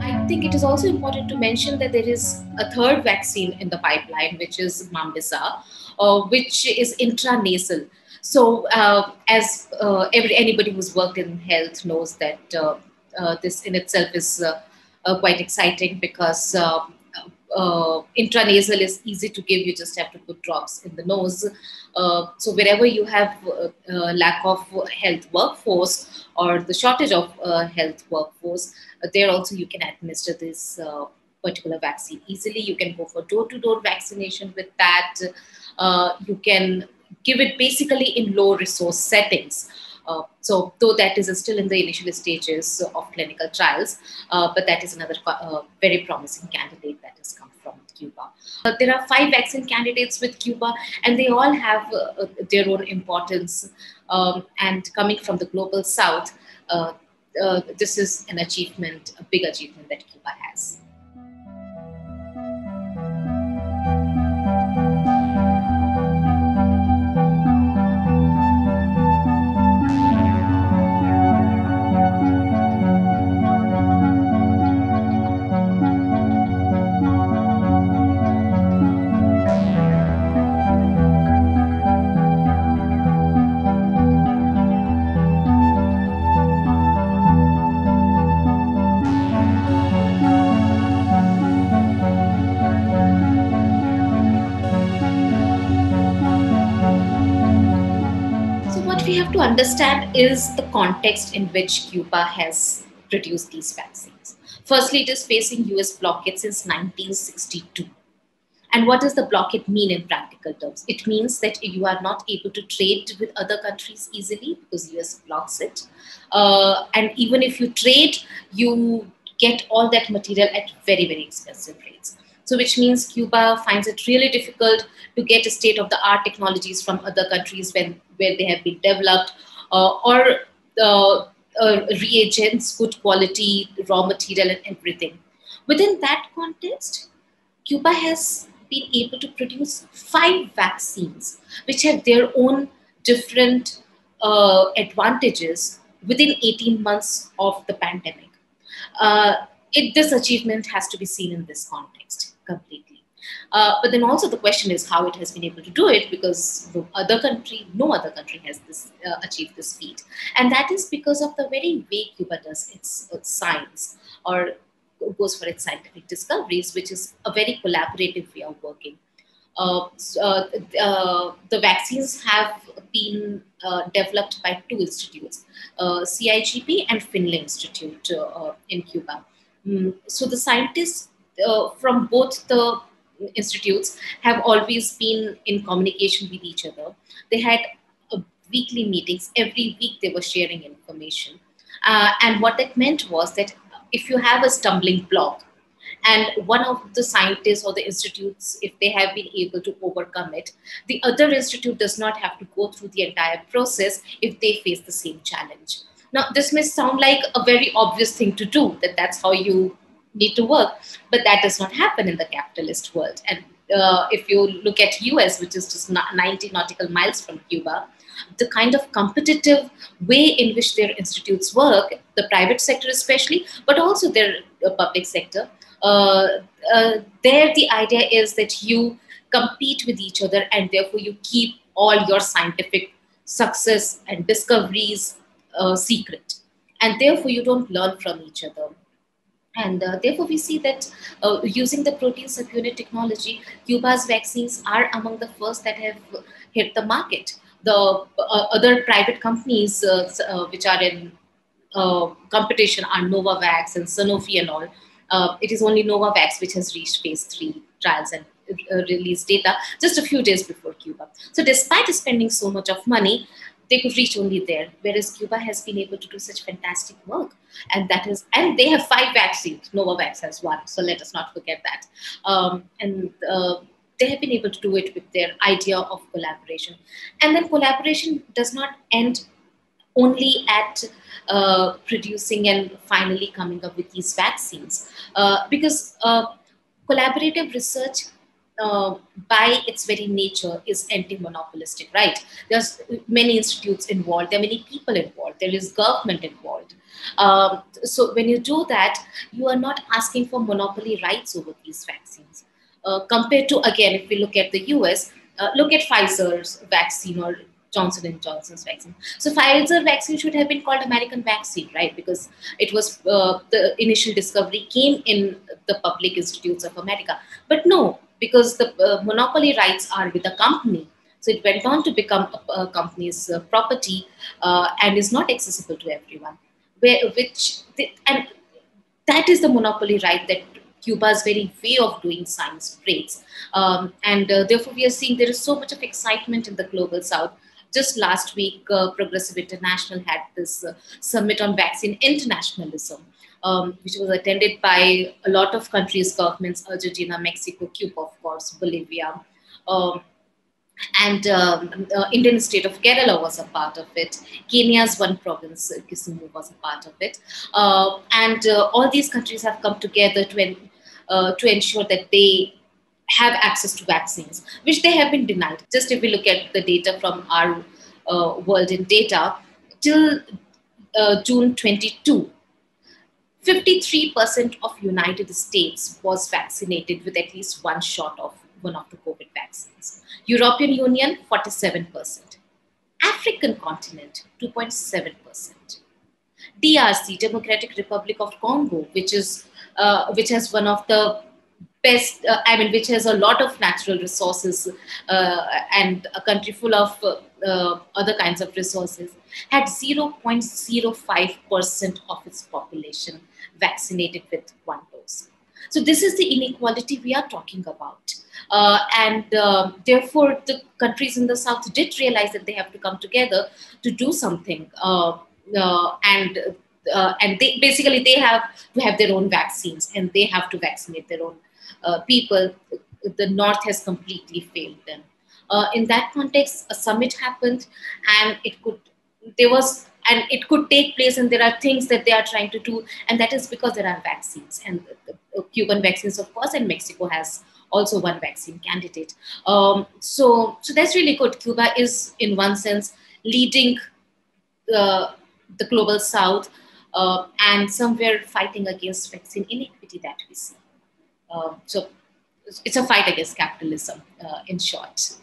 I think it is also important to mention that there is a third vaccine in the pipeline, which is Mambisa, which is intranasal. So as anybody who's worked in health knows that this in itself is quite exciting because intranasal is easy to give. You just have to put drops in the nose. So wherever you have a lack of health workforce or the shortage of health workforce, there also you can administer this particular vaccine easily. You can go for door-to-door vaccination with that. You can give it basically in low-resource settings. So though that is still in the initial stages of clinical trials, but that is another very promising candidate that has come from Cuba. There are 5 vaccine candidates with Cuba, and they all have their own importance. And coming from the global south, this is an achievement, a big achievement that Cuba has. We have to understand is the context in which Cuba has produced these vaccines. Firstly, it is facing US blockade since 1962. And what does the blockade mean in practical terms? It means that you are not able to trade with other countries easily because US blocks it. And even if you trade, you get all that material at very, very expensive rates. So which means Cuba finds it really difficult to get state-of-the-art technologies from other countries where they have been developed, or reagents, good quality, raw material, and everything. Within that context, Cuba has been able to produce 5 vaccines, which have their own different advantages within 18 months of the pandemic. This achievement has to be seen in this context completely. But then also the question is how it has been able to do it, because no other country has this, achieved this feat. And that is because of the very way Cuba does its science or goes for its scientific discoveries, which is a very collaborative way of working. The vaccines have been developed by 2 institutes, CIGB and Finlay Institute in Cuba. So the scientists from both the institutes have always been in communication with each other. They had weekly meetings. Every week they were sharing information. And what that meant was that if you have a stumbling block and one of the scientists or the institutes, if they have been able to overcome it, the other institute does not have to go through the entire process if they face the same challenge. Now, this may sound like a very obvious thing to do, that that's how you need to work, but that does not happen in the capitalist world. And if you look at US, which is just 90 nautical miles from Cuba, the kind of competitive way in which their institutes work, the private sector especially, but also their public sector, there the idea is that you compete with each other and therefore you keep all your scientific success and discoveries secret, and therefore you don't learn from each other. And therefore we see that using the protein subunit technology, Cuba's vaccines are among the first that have hit the market. The other private companies which are in competition are Novavax and Sanofi and all. It is only Novavax which has reached phase 3 trials and released data just a few days before Cuba. So despite spending so much of money, they could reach only there, whereas Cuba has been able to do such fantastic work. And that is, and they have 5 vaccines, Novavax has 1, so let us not forget that. They have been able to do it with their idea of collaboration. And then collaboration does not end only at producing and finally coming up with these vaccines, because collaborative research by its very nature is anti-monopolistic, right? There's many institutes involved, there are many people involved, there is government involved. So when you do that, you are not asking for monopoly rights over these vaccines. Compared to, again, if we look at the US, look at Pfizer's vaccine or Johnson and Johnson's vaccine. So Pfizer vaccine should have been called American vaccine, right? Because it was, the initial discovery came in the public institutes of America. But no, because the monopoly rights are with the company. So it went on to become a company's property and is not accessible to everyone. And that is the monopoly right that Cuba's very way of doing science breaks. Therefore we are seeing there is so much of excitement in the global South. Just last week, Progressive International had this summit on vaccine internationalism, which was attended by a lot of countries, governments, Argentina, Mexico, Cuba, of course, Bolivia, Indian state of Kerala was a part of it. Kenya's one province, Kisumu, was a part of it. All these countries have come together to ensure that they have access to vaccines, which they have been denied. Just if we look at the data from our World in Data, till June 22, 53% of United States was vaccinated with at least one shot of one of the COVID vaccines. European Union, 47%. African continent, 2.7%. DRC, Democratic Republic of Congo, which has one of the best, which has a lot of natural resources and a country full of other kinds of resources, had 0.05% of its population vaccinated with one dose. So this is the inequality we are talking about. Therefore, the countries in the South did realize that they have to come together to do something. They basically, they have to have their own vaccines and they have to vaccinate their own people. The North has completely failed them. In that context, a summit happened, and it could take place, and there are things that they are trying to do, and that is because there are vaccines, and the Cuban vaccines, of course, and Mexico has also one vaccine candidate. So that's really good. Cuba is, in one sense, leading the global South and somewhere fighting against vaccine inequity that we see. So it's a fight against capitalism, in short.